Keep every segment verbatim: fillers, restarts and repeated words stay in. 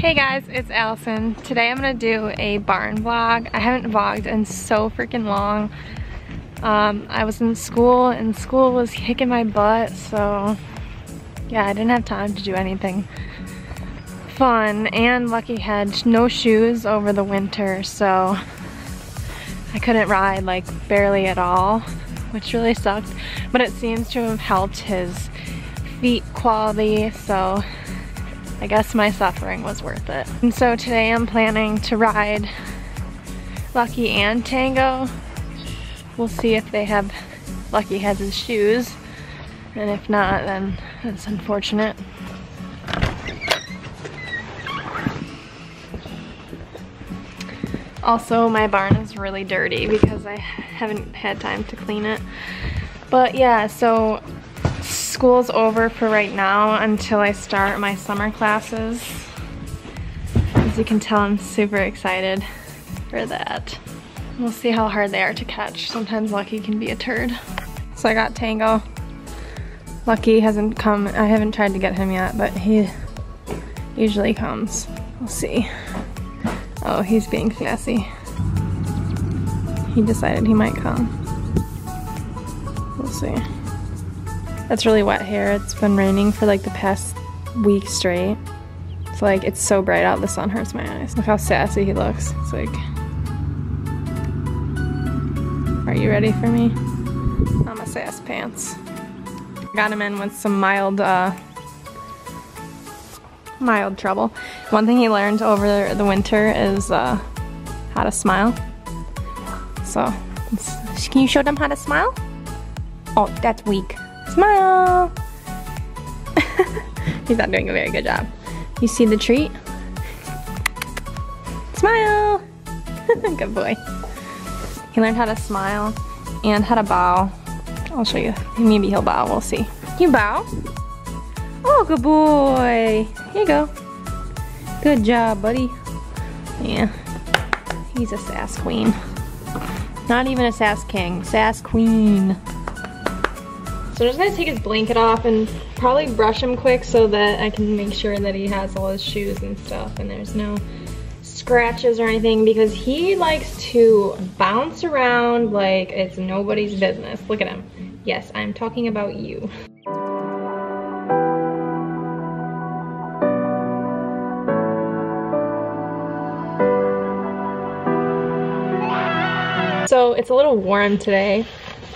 Hey guys, it's Allison. Today I'm gonna do a barn vlog. I haven't vlogged in so freaking long. Um, I was in school and school was kicking my butt, so yeah, I didn't have time to do anything fun. And Lucky had no shoes over the winter, so I couldn't ride like barely at all, which really sucked. But it seems to have helped his feet quality, so I guess my suffering was worth it. And so today I'm planning to ride Lucky and Tango. We'll see if they have, Lucky has his shoes. And if not, then that's unfortunate. Also, my barn is really dirty because I haven't had time to clean it. But yeah, so school's over for right now until I start my summer classes. As you can tell, I'm super excited for that. We'll see how hard they are to catch. Sometimes Lucky can be a turd. So I got Tango. Lucky hasn't come. I haven't tried to get him yet, but he usually comes. We'll see. Oh, he's being sassy. He decided he might come. We'll see. That's really wet here. It's been raining for like the past week straight. It's like, it's so bright out, the sun hurts my eyes. Look how sassy he looks. It's like, are you ready for me? I'm a sass pants. Got him in with some mild, uh, mild trouble. One thing he learned over the winter is uh, how to smile. So, can you show them how to smile? Oh, that's weak. Smile! He's not doing a very good job. You see the treat? Smile! Good boy. He learned how to smile and how to bow. I'll show you. Maybe he'll bow, we'll see. Can you bow? Oh, good boy! Here you go. Good job, buddy. Yeah. He's a sass queen. Not even a sass king, sass queen. So I'm just gonna take his blanket off and probably brush him quick so that I can make sure that he has all his shoes and stuff and there's no scratches or anything, because he likes to bounce around like it's nobody's business. Look at him. Yes, I'm talking about you. So it's a little warm today.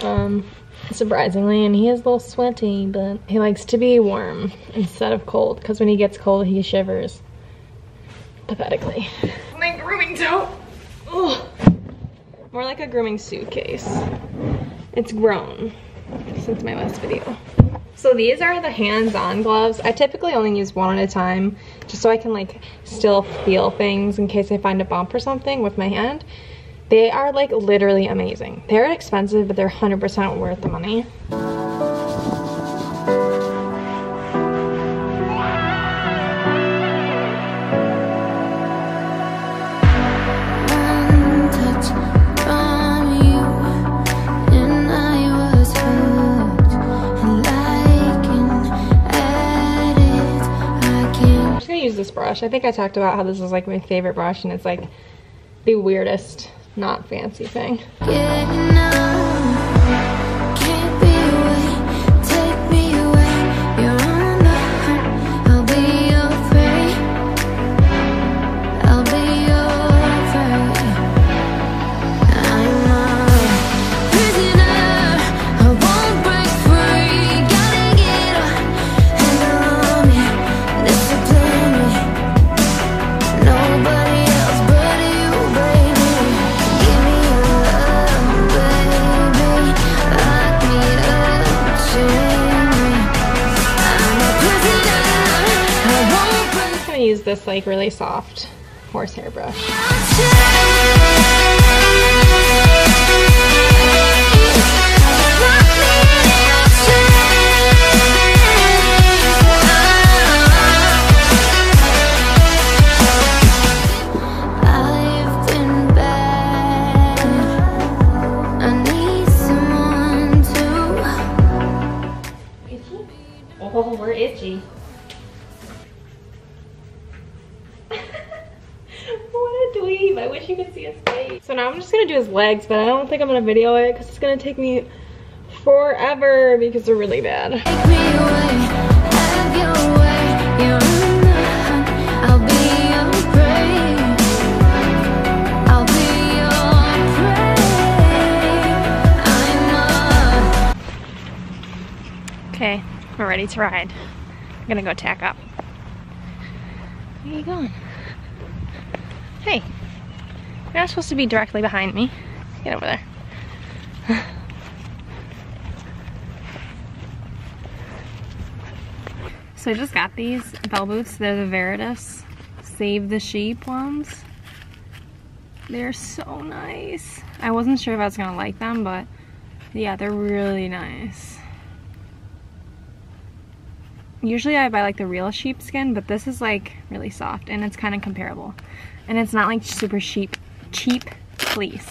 Um, surprisingly, and he is a little sweaty, but he likes to be warm instead of cold, because when he gets cold he shivers pathetically. My grooming tote. Ugh. More like a grooming suitcase. It's grown since my last video. So these are the hands-on gloves. I typically only use one at a time just so I can like still feel things in case I find a bump or something with my hand. They are like literally amazing. They're expensive, but they're one hundred percent worth the money. I'm just gonna use this brush. I think I talked about how this is like my favorite brush, and it's like the weirdest, not fancy thing. Use this like really soft horsehair brush. Oh, we're itchy. asleep. I wish you could see his face. So now I'm just gonna do his legs, but I don't think I'm gonna video it because it's gonna take me forever because they're really bad. Take me away, have your way. You're mine. I'll be your prey. I'll be your prey. I'm a... Okay, we're ready to ride. I'm gonna go tack up. Where are you going? Hey, you're not supposed to be directly behind me. Get over there. So I just got these bell boots. They're the Veritas Save the Sheep ones. They're so nice. I wasn't sure if I was gonna like them, but yeah, they're really nice. Usually I buy like the real sheepskin, but this is like really soft and it's kind of comparable. And it's not like super cheap, cheap fleece.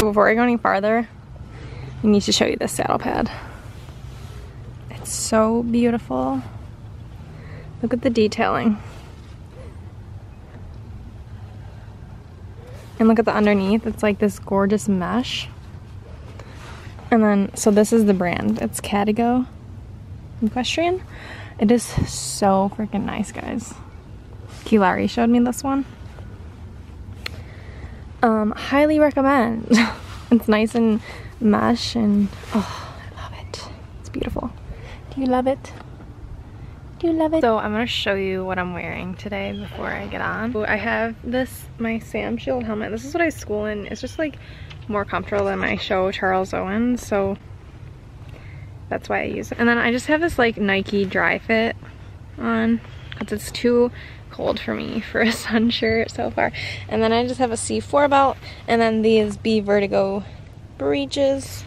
Before I go any farther, I need to show you this saddle pad. It's so beautiful. Look at the detailing. And look at the underneath. It's like this gorgeous mesh. And then, so this is the brand. It's Catago Equestrian. It is so freaking nice, guys. Kilari showed me this one. Um, highly recommend. It's nice and mesh and oh, I love it. It's beautiful. Do you love it? Do you love it? So I'm gonna show you what I'm wearing today before I get on. I have this, my Samshield helmet. This is what I school in. It's just like more comfortable than my show, Charles Owens, so that's why I use it. And then I just have this like Nike dry fit on because it's too cold for me for a sun shirt so far. And then I just have a C four belt and then these B Vertigo breeches.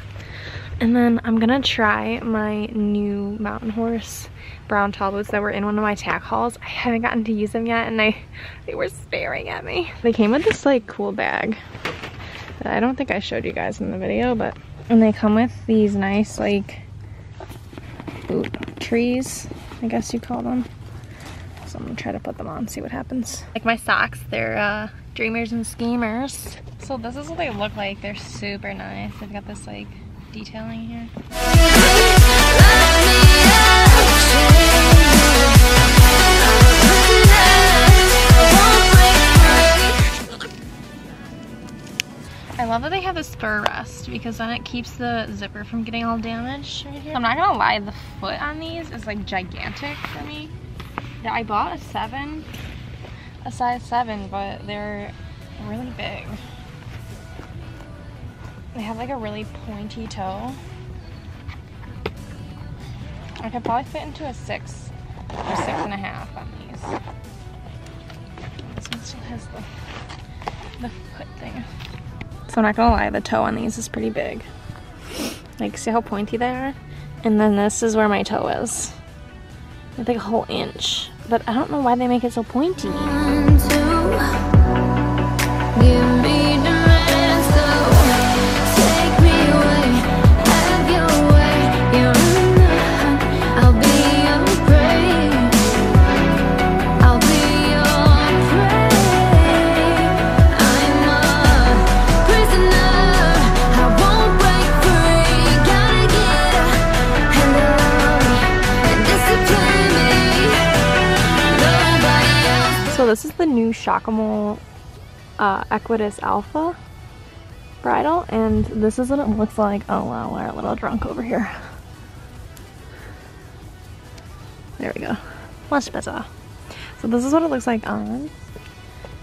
And then I'm gonna try my new Mountain Horse brown tall boots that were in one of my tack hauls. I haven't gotten to use them yet and I they were staring at me. They came with this like cool bag that I don't think I showed you guys in the video, but and they come with these nice like boot trees, I guess you call them. So I'm gonna try to put them on, see what happens. Like my socks, they're uh, Dreamers and Schemers. So this is what they look like. They're super nice. They've got this like detailing here. I love that they have this spur rest because then it keeps the zipper from getting all damaged right here. I'm not gonna lie, the foot on these is like gigantic for me. I bought a seven, a size seven, but they're really big. They have like a really pointy toe. I could probably fit into a six or six and a half on these. This one still has the, the foot thing. So I'm not gonna lie, the toe on these is pretty big. Like, see how pointy they are? And then this is where my toe is. It's like a whole inch, but I don't know why they make it so pointy. One, two, give me. This is the new Shockamol uh, Equitus Alpha bridle, and this is what it looks like. Oh wow, we're a little drunk over here. There we go. much better. So this is what it looks like on.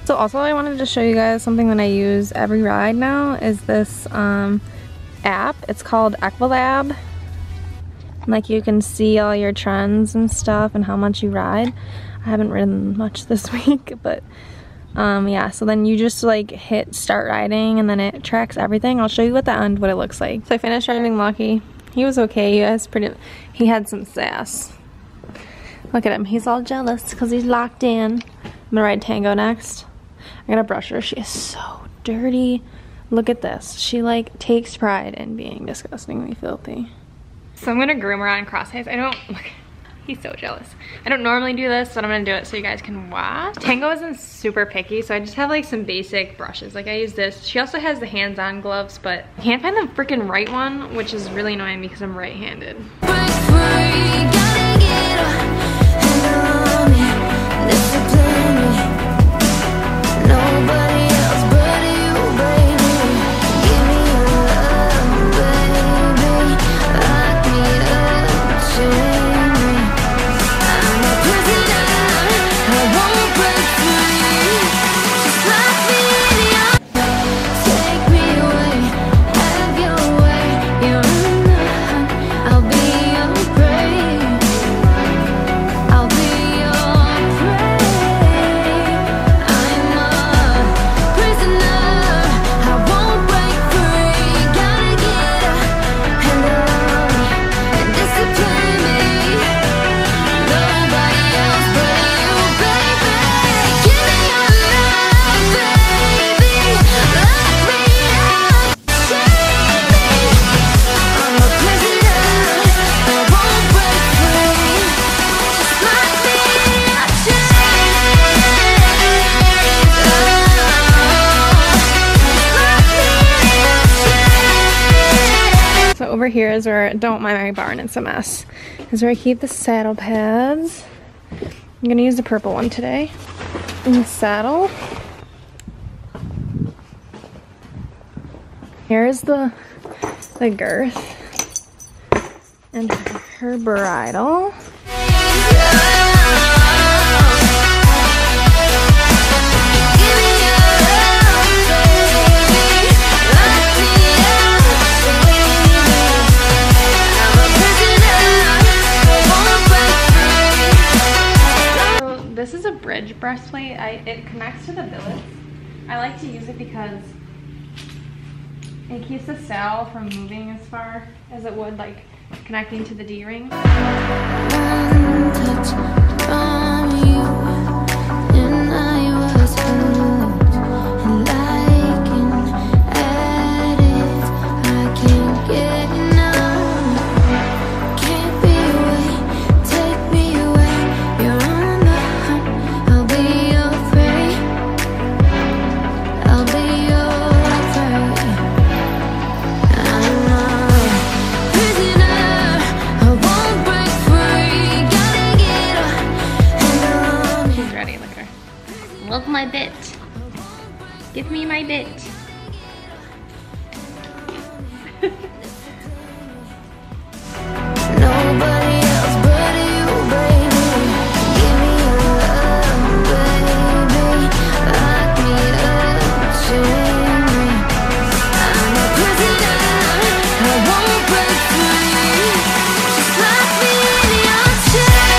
So also I wanted to show you guys something that I use every ride now is this um, app. It's called Equilab. Like you can see all your trends and stuff and how much you ride. I haven't ridden much this week, but um, yeah. So then you just like hit start riding and then it tracks everything. I'll show you at the end what it looks like. So I finished riding Lucky. He was okay. He was pretty. He had some sass. Look at him. He's all jealous because he's locked in. I'm gonna ride Tango next. I gotta brush her. She is so dirty. Look at this. She like takes pride in being disgustingly filthy. So I'm gonna groom her on crosshays. I don't, look, he's so jealous. I don't normally do this, but I'm gonna do it so you guys can watch. Tango isn't super picky, so I just have like some basic brushes. Like I use this. She also has the hands-on gloves, but I can't find the freaking right one, which is really annoying because I'm right-handed. Over here is where, don't mind my barn, it's a mess, is where I keep the saddle pads. I'm gonna use the purple one today. In the saddle. Here's the, the girth. And her bridle. This is a bridge breastplate. I, it connects to the billets. I like to use it because it keeps the saddle from moving as far as it would, like connecting to the D-ring. Love my bit. Give me my bit. Nobody else but you, baby. Give me your love, baby. Lock me up, chain me. I'm a prisoner. I won't break free. Just lock me in your chain.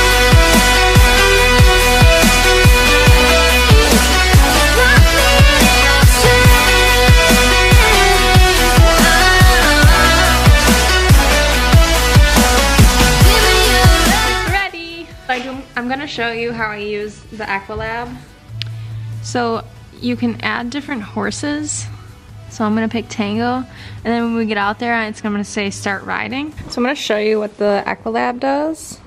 I'm gonna show you how I use the Equilab. So you can add different horses. So I'm gonna pick Tango, and then when we get out there, it's gonna say start riding. So I'm gonna show you what the Equilab does.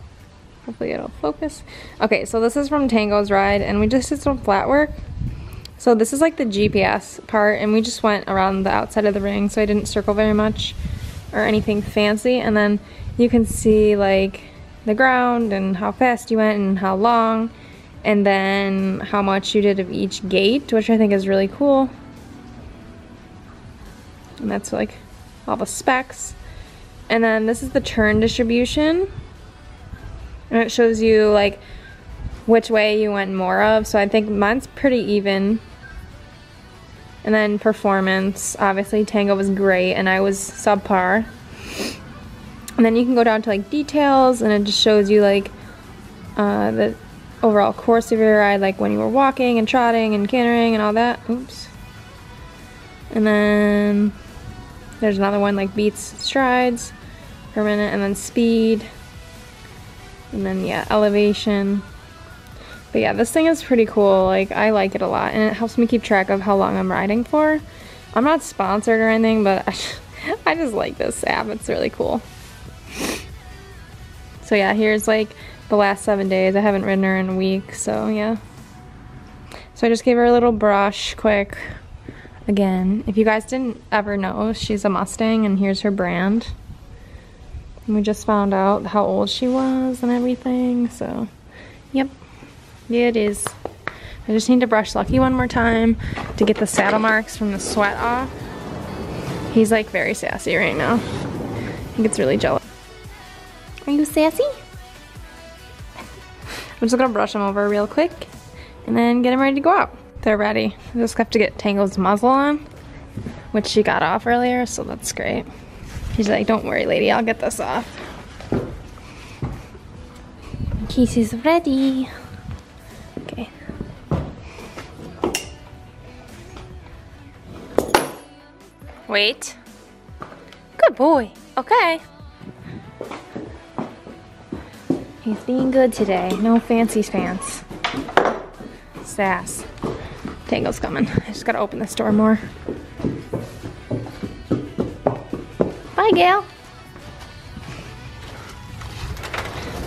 Hopefully it'll focus. Okay, so this is from Tango's ride, and we just did some flat work. So this is like the G P S part, and we just went around the outside of the ring, so I didn't circle very much or anything fancy. And then you can see like the ground and how fast you went and how long, and then how much you did of each gate, which I think is really cool. And that's like all the specs. And then this is the turn distribution, and it shows you like which way you went more of, so I think mine's pretty even. And then performance, obviously Tango was great and I was subpar. And then you can go down to like details, and it just shows you like uh, the overall course of your ride, like when you were walking and trotting and cantering and all that. Oops. And then there's another one like beats, strides per minute, and then speed. And then yeah, elevation. But yeah, this thing is pretty cool. Like, I like it a lot, and it helps me keep track of how long I'm riding for. I'm not sponsored or anything, but I just, I just like this app. It's really cool. So yeah, here's like the last seven days. I haven't ridden her in a week, so yeah. So I just gave her a little brush quick. Again, if you guys didn't ever know, she's a Mustang, and here's her brand. And we just found out how old she was and everything, so yep. Yeah, it is. I just need to brush Lucky one more time to get the saddle marks from the sweat off. He's like very sassy right now. I think it's really jealous. Are you sassy? I'm just gonna brush him over real quick and then get him ready to go out. They're ready. I just have to get Tango's muzzle on, which she got off earlier, so that's great. He's like, don't worry lady, I'll get this off. Casey's ready. Wait. Good boy. Okay. He's being good today. No fancy pants. Sass. Tango's coming. I just gotta open this door more. Bye, Gail.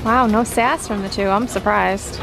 Wow, no sass from the two. I'm surprised.